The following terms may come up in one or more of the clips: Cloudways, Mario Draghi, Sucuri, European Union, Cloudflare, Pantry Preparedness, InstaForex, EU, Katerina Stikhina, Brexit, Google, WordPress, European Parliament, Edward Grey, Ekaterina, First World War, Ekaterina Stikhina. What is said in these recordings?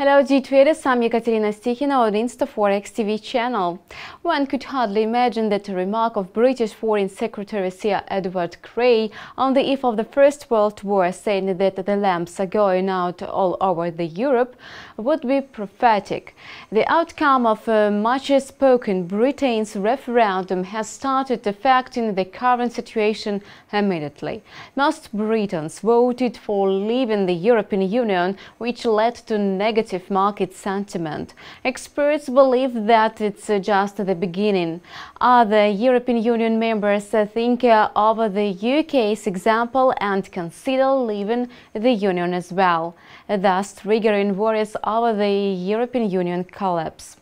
Hello, dear traders, I'm Ekaterina Stikhina on InstaForex TV channel. One could hardly imagine that a remark of British Foreign Secretary Sir Edward Grey on the eve of the First World War, saying that the lamps are going out all over Europe, would be prophetic. The outcome of much-spoken Britain's referendum has started affecting the current situation immediately. Most Britons voted for leaving the European Union, which led to negative market sentiment. Experts believe that it's just the beginning. Other European Union members think over the UK's example and consider leaving the Union as well, thus triggering worries over the European Union collapse.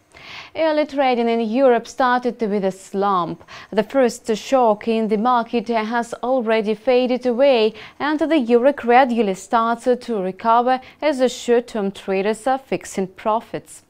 Early trading in Europe started with a slump. The first shock in the market has already faded away, and the euro gradually starts to recover as the short-term traders are fixing profits.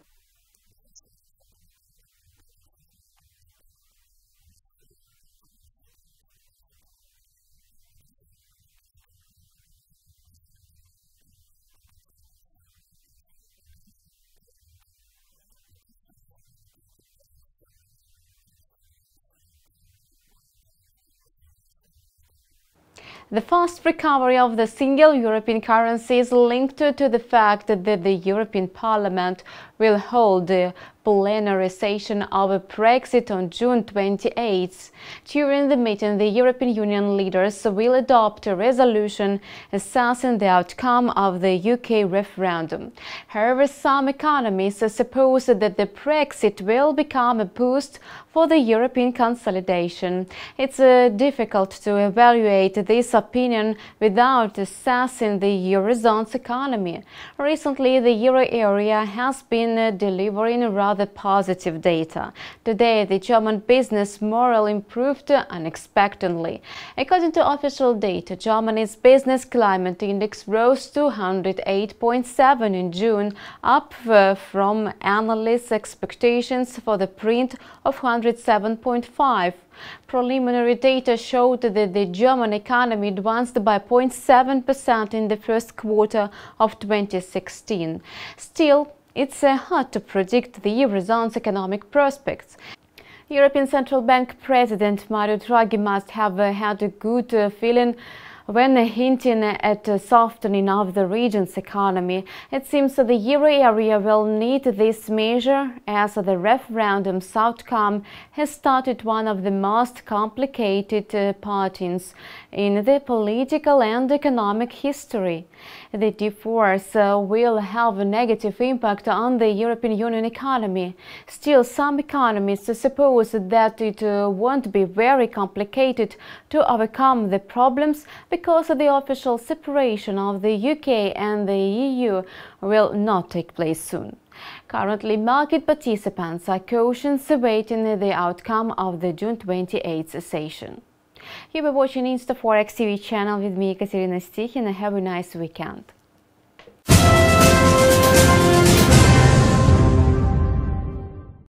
The fast recovery of the single European currency is linked to the fact that the European Parliament will hold a plenary session over Brexit on June 28. During the meeting, the European Union leaders will adopt a resolution assessing the outcome of the UK referendum. However, some economists suppose that the Brexit will become a boost for the European consolidation. It's difficult to evaluate this opinion without assessing the Eurozone's economy. Recently, the euro area has been delivering rather positive data. Today, the German business morale improved unexpectedly. According to official data, Germany's business climate index rose to 108.7 in June, up from analysts' expectations for the print of 107.5. Preliminary data showed that the German economy advanced by 0.7% in the first quarter of 2016. Still, it's hard to predict the Eurozone's economic prospects. European Central Bank President Mario Draghi must have had a good feeling when hinting at a softening of the region's economy. It seems the euro area will need this measure, as the referendum's outcome has started one of the most complicated partings in the political and economic history. The divorce will have a negative impact on the European Union economy. Still, some economists suppose that it won't be very complicated to overcome the problems, because the official separation of the UK and the EU will not take place soon. Currently, market participants are cautiously awaiting the outcome of the June 28th session. You were watching InstaForex TV channel with me, Katerina Stikhina. Have a nice weekend.